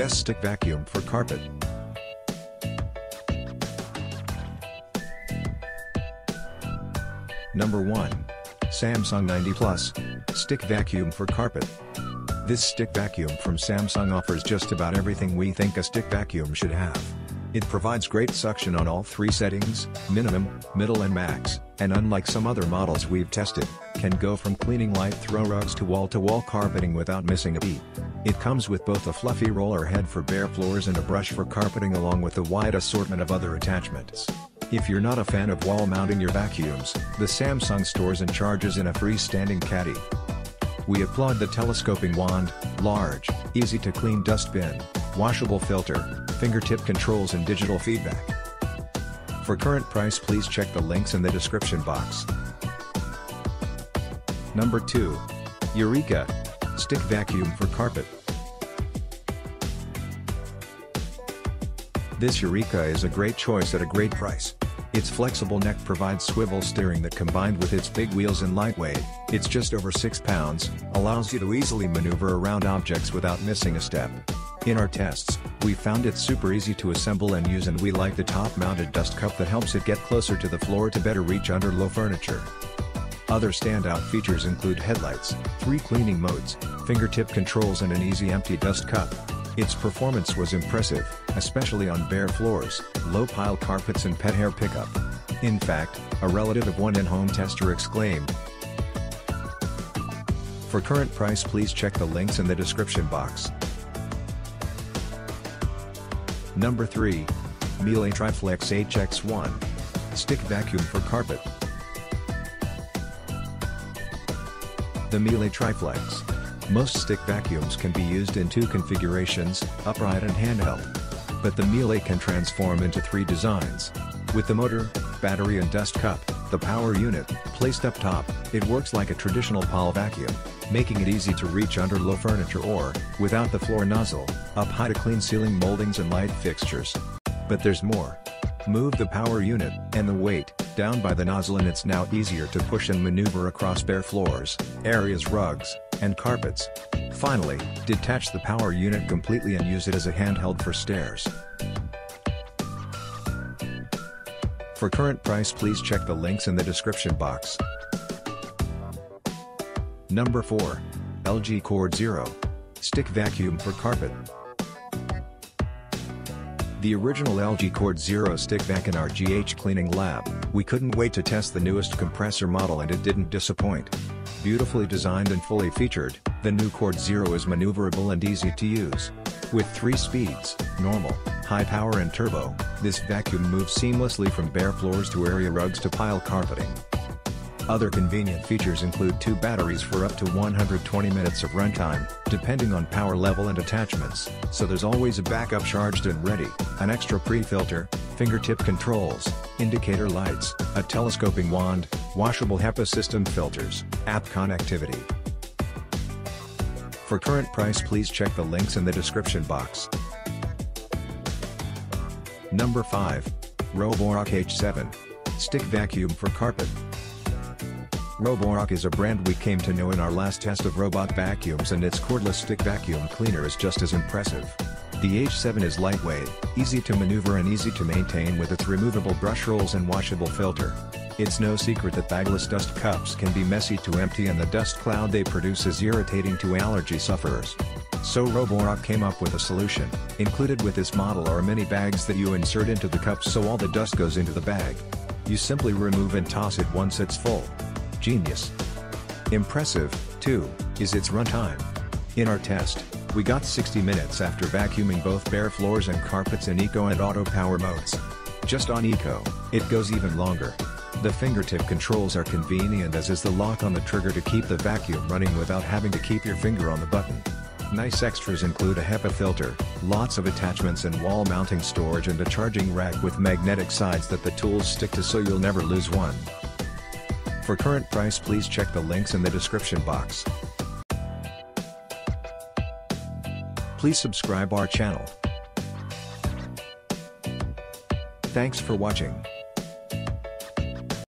Best stick vacuum for carpet. Number 1. Samsung 90 Plus stick vacuum for carpet. This stick vacuum from Samsung offers just about everything we think a stick vacuum should have. It provides great suction on all three settings, minimum, middle and max, and unlike some other models we've tested, can go from cleaning light throw rugs to wall-to-wall carpeting without missing a beat. It comes with both a fluffy roller head for bare floors and a brush for carpeting, along with a wide assortment of other attachments. If you're not a fan of wall mounting your vacuums, the Samsung stores and charges in a freestanding caddy. We applaud the telescoping wand, large, easy to clean dustbin, washable filter, fingertip controls and digital feedback. For current price, please check the links in the description box. Number 2. Eureka stick vacuum for carpet. This Eureka is a great choice at a great price. Its flexible neck provides swivel steering that, combined with its big wheels and lightweight, it's just over 6 pounds, allows you to easily maneuver around objects without missing a step. In our tests, we found it super easy to assemble and use, and we like the top-mounted dust cup that helps it get closer to the floor to better reach under low furniture. Other standout features include headlights, 3 cleaning modes, fingertip controls and an easy empty dust cup. Its performance was impressive, especially on bare floors, low-pile carpets and pet hair pickup. In fact, a relative of one in-home tester exclaimed. For current price, please check the links in the description box. Number 3. Miele TriFlex HX1 stick vacuum for carpet. The Miele TriFlex. Most stick vacuums can be used in 2 configurations, upright and handheld. But the Miele can transform into 3 designs. With the motor, battery and dust cup, the power unit, placed up top, it works like a traditional Pol vacuum, making it easy to reach under low furniture or, without the floor nozzle, up high to clean ceiling moldings and light fixtures. But there's more. Move the power unit, and the weight, down by the nozzle and it's now easier to push and maneuver across bare floors, areas, rugs, and carpets. Finally, detach the power unit completely and use it as a handheld for stairs. For current price, please check the links in the description box. Number 4. LG CordZero stick vacuum for carpet. The original LG CordZero stick vac in our GH cleaning lab, we couldn't wait to test the newest compressor model and it didn't disappoint. Beautifully designed and fully featured, the new CordZero is maneuverable and easy to use. With 3 speeds, normal, high power and turbo, this vacuum moves seamlessly from bare floors to area rugs to pile carpeting. Other convenient features include 2 batteries for up to 120 minutes of runtime, depending on power level and attachments, so there's always a backup charged and ready, an extra pre-filter, fingertip controls, indicator lights, a telescoping wand, washable HEPA system filters, app connectivity. For current price, please check the links in the description box. Number 5. Roborock H7 stick vacuum for carpet. Roborock is a brand we came to know in our last test of robot vacuums, and its cordless stick vacuum cleaner is just as impressive. The H7 is lightweight, easy to maneuver and easy to maintain with its removable brush rolls and washable filter. It's no secret that bagless dust cups can be messy to empty and the dust cloud they produce is irritating to allergy sufferers. So Roborock came up with a solution. Included with this model are mini bags that you insert into the cup so all the dust goes into the bag. You simply remove and toss it once it's full. Genius. Impressive, too, is its runtime. In our test, we got 60 minutes after vacuuming both bare floors and carpets in Eco and Auto power modes. Just on Eco, it goes even longer. The fingertip controls are convenient, as is the lock on the trigger to keep the vacuum running without having to keep your finger on the button. Nice extras include a HEPA filter, lots of attachments and wall mounting storage, and a charging rack with magnetic sides that the tools stick to so you'll never lose one. For current price, please check the links in the description box. Please subscribe our channel. Thanks for watching.